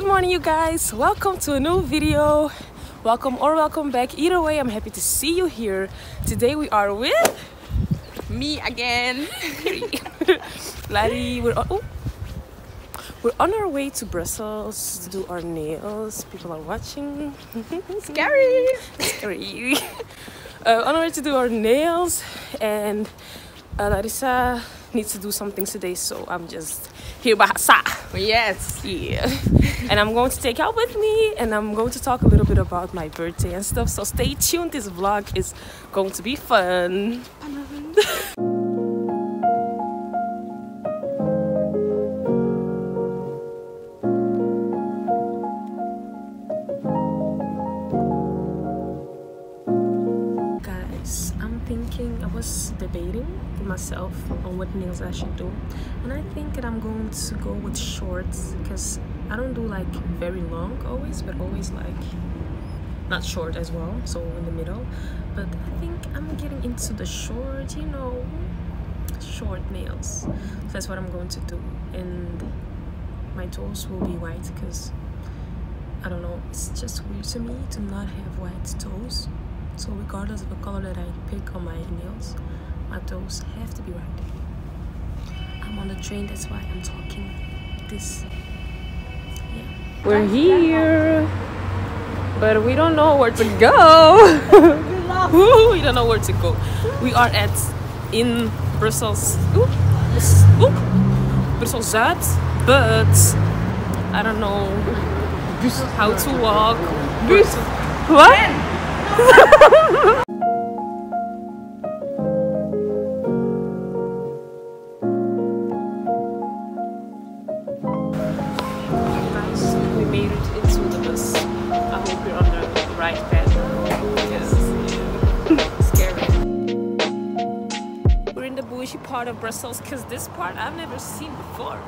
Good morning, you guys. Welcome to a new video. Welcome or welcome back. Either way, I'm happy to see you here. Today we are with me again. Larry, we're on our way to Brussels to do our nails. People are watching. Scary. Scary. On our way to do our nails, and Larissa needs to do some things today, so I'm just here by herself. Yes. Yeah. And I'm going to take her with me, and I'm going to talk a little bit about my birthday and stuff. So stay tuned. This vlog is going to be fun. Debating with myself on what nails I should do, and I think that I'm going to go with shorts because I don't do like very long always, but always like not short as well, so in the middle. But I think I'm getting into the short, you know, short nails, so that's what I'm going to do. And my toes will be white because I don't know, it's just weird to me to not have white toes. So regardless of the color that I pick on my nails, my toes have to be right. I'm on the train, that's why I'm talking this. Yeah. We're here, but we don't know where to go. We don't know where to go. We are in Brussels. Brussels Zuid, but I don't know how to walk. What? We're in the bougie part of Brussels because this part I've never seen before.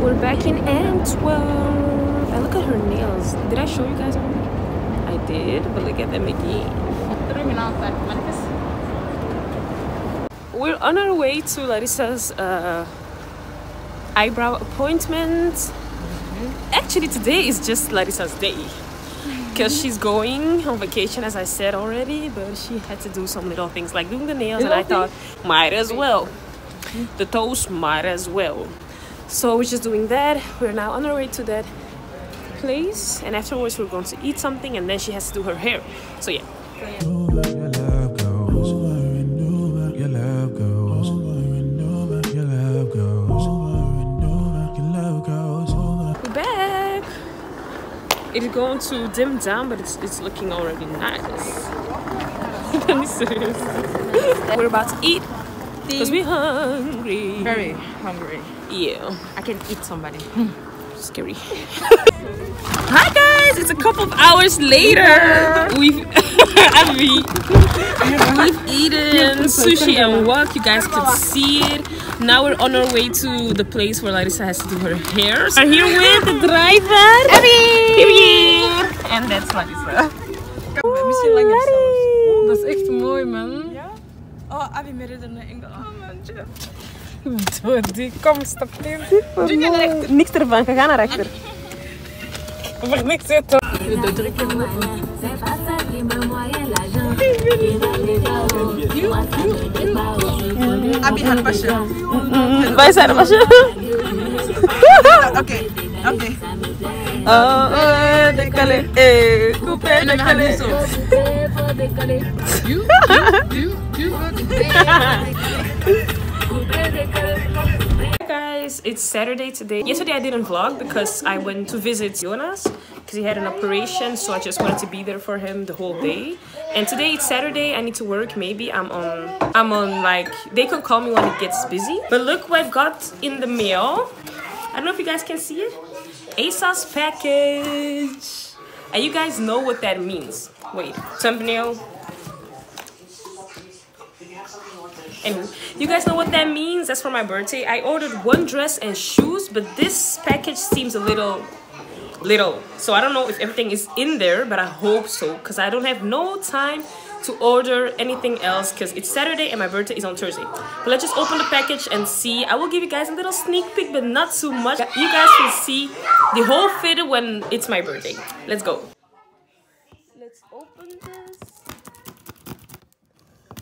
We're back in Antwerp. I look at her nails. Did I show you guys already? I did, but look at them again. We're on our way to Larissa's eyebrow appointment. Actually, today is just Larissa's day because she's going on vacation, as I said already, but she had to do some little things like doing the nails, and I thought might as well. The toes might as well. So we're just doing that. We're now on our way to that place, and afterwards we're going to eat something, and then she has to do her hair. So yeah. We're back. It's going to dim down, but it's looking already nice. We're about to eat. something. Because we're hungry. Very hungry. Yeah. I can eat somebody. Scary. Hi guys, it's a couple of hours later. Yeah. We've Abby. We've eaten sushi and wok. You guys could see it. Now we're on our way to the place where Larissa has to do her hair. We're here with the driver, Abby. And that's Larissa. Oh, dat is echt mooi, man. Ja? Oh, Abby made it in the English. Oh, man. Dodie, kom, stap neer. Niks ervan, ga naar achter. Voor niks zitten. De drukke man. Abby, haar pasje. Waar is haar pasje? Oké, oké. Oh, décalé. Coupé, décalé. Hi guys, it's Saturday today. Yesterday I didn't vlog because I went to visit Jonas because he had an operation, so I just wanted to be there for him the whole day. And today it's Saturday, I need to work. Maybe I'm on like, they can call me when it gets busy. But look what I got in the mail. I don't know if you guys can see it. ASOS package. And you guys know what that means. Wait, thumbnail. Anyway, you guys know what that means. That's for my birthday. I ordered one dress and shoes, but this package seems a little. So I don't know if everything is in there, but I hope so, because I don't have no time to order anything else because it's Saturday and my birthday is on Thursday. But let's just open the package and see. I will give you guys a little sneak peek, but not too much. You guys will see the whole fit when it's my birthday. Let's go. Let's open this.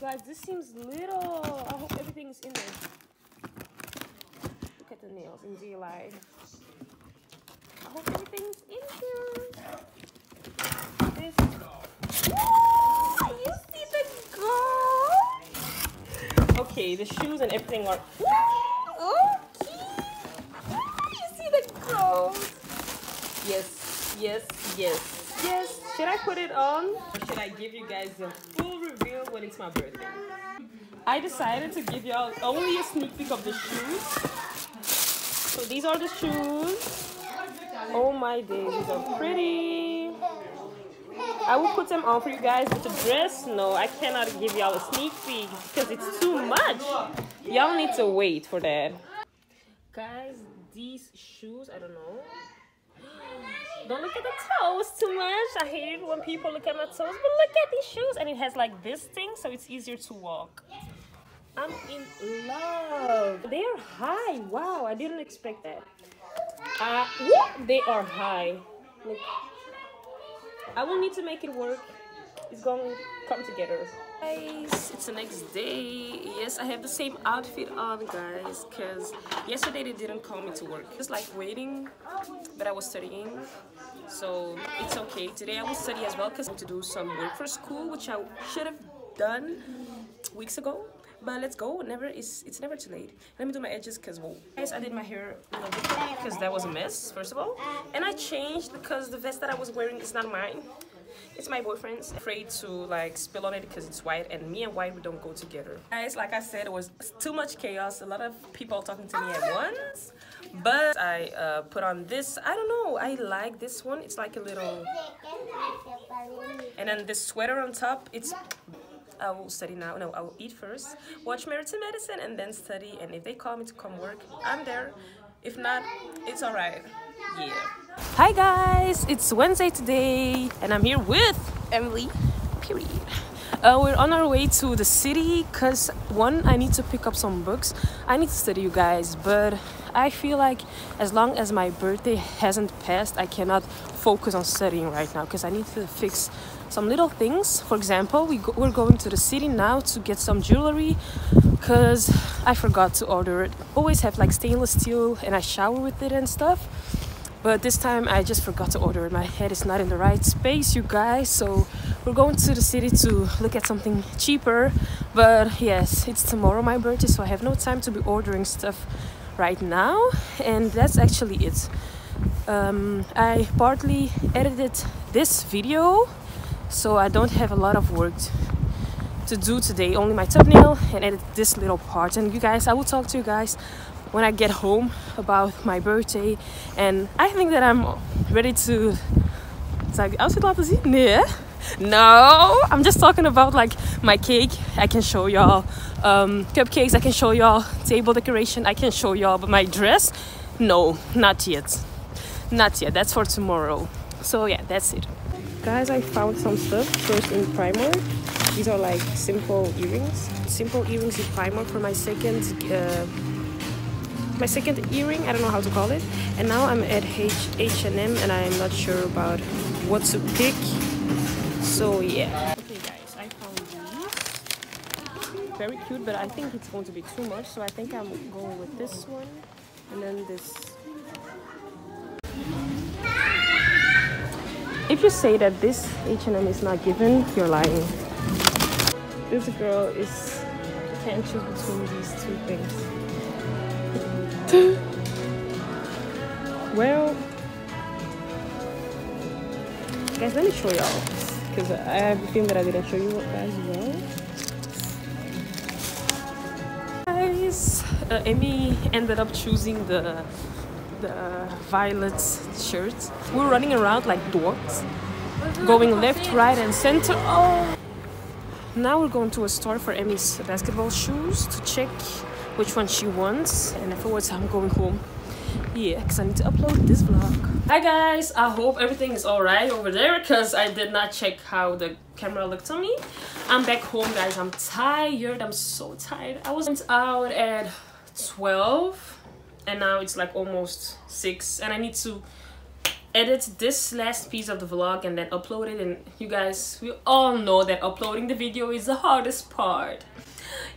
Guys, this seems little. I hope everything is in there. Look at the nails in July. I hope everything's in here. This. Ooh, you see the gold? Okay, the shoes and everything are. Oh, okay. You see the gold? Yes, yes, yes, yes. Should I put it on? Or should I give you guys a full reveal when it's my birthday? I decided to give y'all only a sneak peek of the shoes. So these are the shoes. Oh my days, these are pretty. I will put them on for you guys, but the dress, no, I cannot give y'all a sneak peek because it's too much. Y'all need to wait for that. Guys, these shoes, I don't know. Don't look at the toes too much. I hate it when people look at my toes, but look at these shoes. And it has like this thing, so it's easier to walk. I'm in love. They are high. Wow, I didn't expect that. Yeah, they are high. Look. I will need to make it work. It's going to come together. Guys, it's the next day. Yes, I have the same outfit on, guys, because yesterday they didn't call me to work. It's like waiting, but I was studying, so it's okay. Today I will study as well because I have to do some work for school, which I should have done weeks ago. But let's go. It's never too late. Let me do my edges because, whoa. Guys, I did my hair a little bit because that was a mess, first of all. And I changed because the vest that I was wearing is not mine. It's my boyfriend's. I'm afraid to like spill on it because it's white, and me and white, we don't go together. Guys, like I said, it was too much chaos. A lot of people talking to me at once. But I put on this. I don't know. I like this one. It's like a little. And then this sweater on top. It's. I will study now. No, I will eat first, watch Married to Medicine, and then study. And if they call me to come work, I'm there. If not, it's all right. Yeah. Hi guys, it's Wednesday today, and I'm here with Emily. Period. We're on our way to the city because one, I need to pick up some books. I need to study, you guys, but I feel like as long as my birthday hasn't passed, I cannot focus on studying right now because I need to fix some little things. For example, we're going to the city now to get some jewelry because I forgot to order it. Always have like stainless steel and I shower with it and stuff. But this time I just forgot to order it. My head is not in the right space, you guys. So we're going to the city to look at something cheaper. But yes, it's tomorrow my birthday, so I have no time to be ordering stuff right now. And that's actually it. I partly edited this video, so I don't have a lot of work to do today, only my thumbnail and edit this little part. And you guys, I will talk to you guys when I get home about my birthday. And I think that I'm ready to... Zou ik de outfit laten zien? Nee. No, I'm just talking about like my cake. I can show y'all cupcakes, I can show y'all table decoration, I can show y'all, but my dress, no, not yet. Not yet, that's for tomorrow. So yeah, that's it. Guys, I found some stuff first in Primark. These are like simple earrings. Simple earrings in Primark for my second earring, I don't know how to call it. And now I'm at H&M and I'm not sure about what to pick. So yeah. Okay guys, I found these. Very cute, but I think it's going to be too much. So I think I'm going with this one. And then this. If you say that this H&M is not given, you're lying. This girl is... I can't choose between these two things. Well, guys, let me show y'all, because I have a thing that I didn't show you guys well. Guys, Emmy ended up choosing the violet shirt. We're running around like dogs, going left, right, and center. Oh! Now we're going to a store for Emmy's basketball shoes to check which one she wants, and afterwards I'm going home. Yeah, because I need to upload this vlog. Hi guys, I hope everything is alright over there, because I did not check how the camera looked on me. I'm back home guys, I'm tired, I'm so tired. I was out at 12 and now it's like almost 6 and I need to edit this last piece of the vlog and then upload it. And you guys, we all know that uploading the video is the hardest part.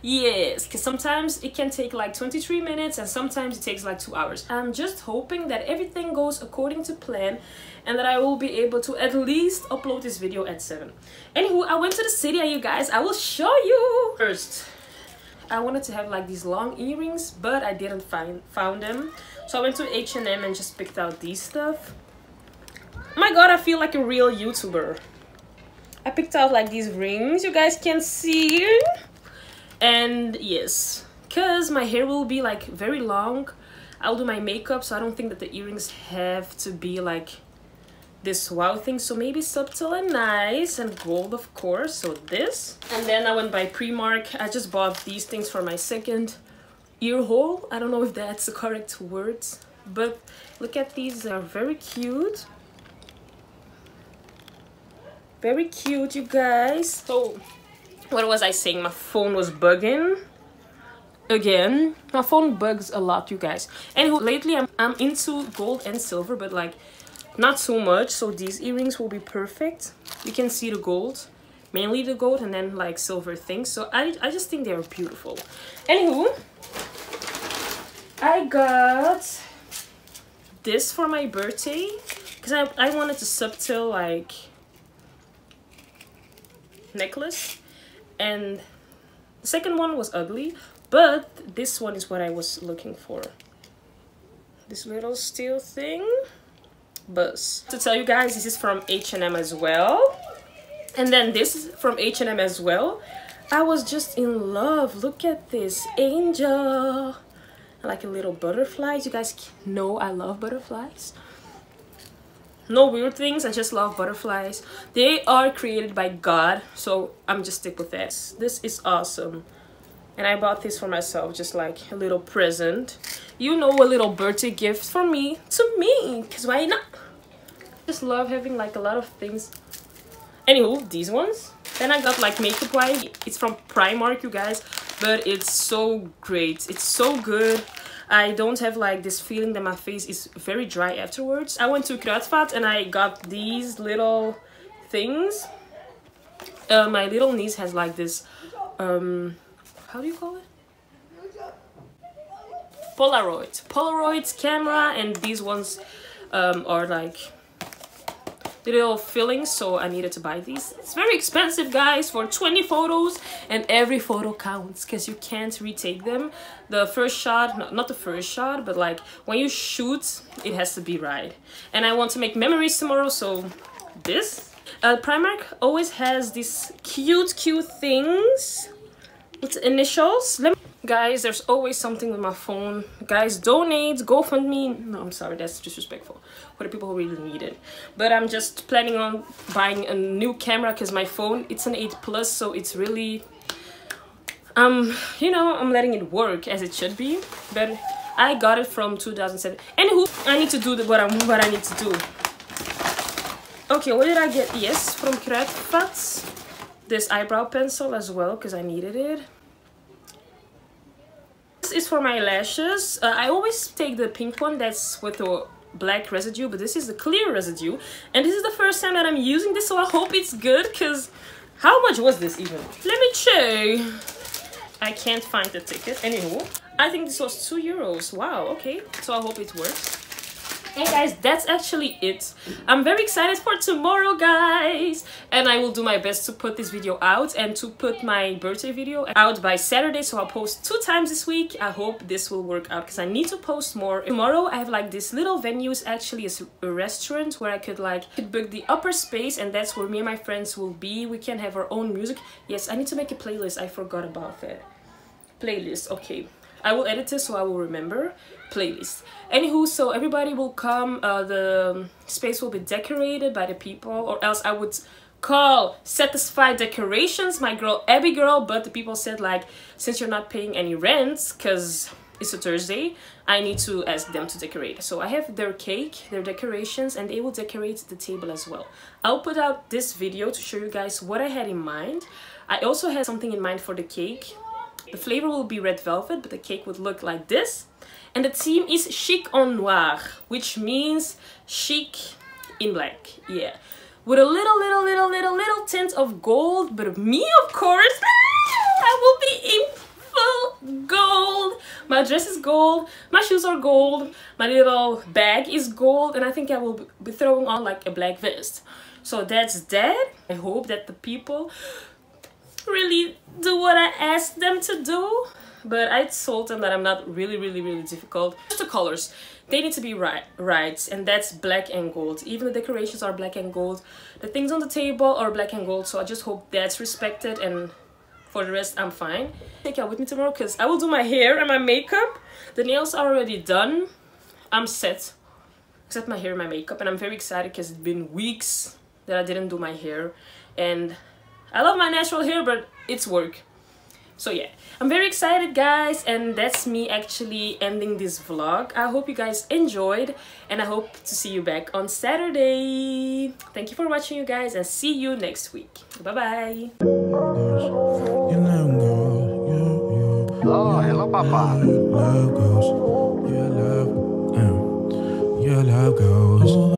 Yes, because sometimes it can take like 23 minutes and sometimes it takes like 2 hours. I'm just hoping that everything goes according to plan and that I will be able to at least upload this video at 7. Anywho, I went to the city and you guys, I will show you. First, I wanted to have like these long earrings, but I didn't found them. So I went to H&M and just picked out these stuff. My god, I feel like a real YouTuber. I picked out like these rings, you guys can see. And yes, because my hair will be like very long, I'll do my makeup, so I don't think that the earrings have to be like this wow thing. So maybe subtle and nice and gold, of course. So this. And then I went by Primark. I just bought these things for my second ear hole. I don't know if that's the correct word, but look at these. They are very cute. Very cute, you guys. So what was I saying? My phone was bugging again. My phone bugs a lot, you guys. Anywho, lately I'm into gold and silver, but like not so much. So these earrings will be perfect. You can see the gold, mainly the gold, and then like silver things. So I just think they are beautiful. Anywho, I got this for my birthday because I wanted a subtle like necklace. And the second one was ugly, but this one is what I was looking for. This little steel thing. Buzz. To tell you guys, this is from H&M as well. And then this is from H&M as well. I was just in love. Look at this angel. Like a little butterfly. You guys know I love butterflies. No weird things, I just love butterflies. They are created by God, so I'm just stick with that. This is awesome. And I bought this for myself, just like a little present. You know, a little birthday gift for me, to me, because why not? Just love having like a lot of things. Anywho, these ones. Then I got like makeup wipes. It's from Primark, you guys, but it's so great. It's so good. I don't have like this feeling that my face is very dry afterwards. I went to Kruidvat and I got these little things. My little niece has like this, how do you call it? Polaroid. Polaroid camera, and these ones are like little fillings, so I needed to buy these. It's very expensive guys, for 20 photos, and every photo counts because you can't retake them. The first shot, not the first shot, but like when you shoot, it has to be right. And I want to make memories tomorrow, so this. Primark always has these cute things with initials. Guys, there's always something with my phone. Guys, donate, GoFundMe. No, I'm sorry, that's disrespectful for the people who really need it. But I'm just planning on buying a new camera because my phone, it's an 8 plus, so it's really, you know, I'm letting it work as it should be. But I got it from 2007. Anywho, I need to do what I need to do. Okay, what did I get? Yes, from Kruidvat. This eyebrow pencil as well because I needed it. Is for my lashes. I always take the pink one that's with the black residue, but this is the clear residue, and this is the first time that I'm using this, so I hope it's good, because how much was this even? Let me check. I can't find the ticket. Anywho, I think this was €2. Wow, okay, so I hope it works. Hey guys, that's actually it. I'm very excited for tomorrow, guys, and I will do my best to put this video out and to put my birthday video out by Saturday, so I'll post 2 times this week. I hope this will work out because I need to post more. Tomorrow I have like this little venue, actually is a restaurant where I could book the upper space, and that's where me and my friends will be. We can have our own music. Yes, I need to make a playlist. I forgot about that. Playlist, okay. I will edit this so I will remember. Playlist. Anywho, so everybody will come. The space will be decorated by the people, or else I would call Satisfy Decorations, my girl Abby girl. But the people said, like, since you're not paying any rent, because it's a Thursday, I need to ask them to decorate. So I have their cake, their decorations, and they will decorate the table as well. I'll put out this video to show you guys what I had in mind. I also had something in mind for the cake. The flavor will be red velvet, but the cake would look like this. And the theme is chic en noir, which means chic in black. Yeah. With a little tint of gold. But me, of course, I will be in full gold. My dress is gold. My shoes are gold. My little bag is gold. And I think I will be throwing on like a black vest. So that's that. I hope that the people really do what I asked them to do, but I told them that I'm not really difficult. Just the colors, they need to be right, and that's black and gold. Even the decorations are black and gold, the things on the table are black and gold, so I just hope that's respected, and for the rest I'm fine. Take out with me tomorrow because I will do my hair and my makeup. The nails are already done. I'm set, except my hair and my makeup, and I'm very excited because it's been weeks that I didn't do my hair, and I love my natural hair, but it's work. So yeah, I'm very excited, guys, and that's me actually ending this vlog. I hope you guys enjoyed, and I hope to see you back on Saturday. Thank you for watching, you guys, and see you next week. Bye-bye. Oh, hello, Papa. Your love goes.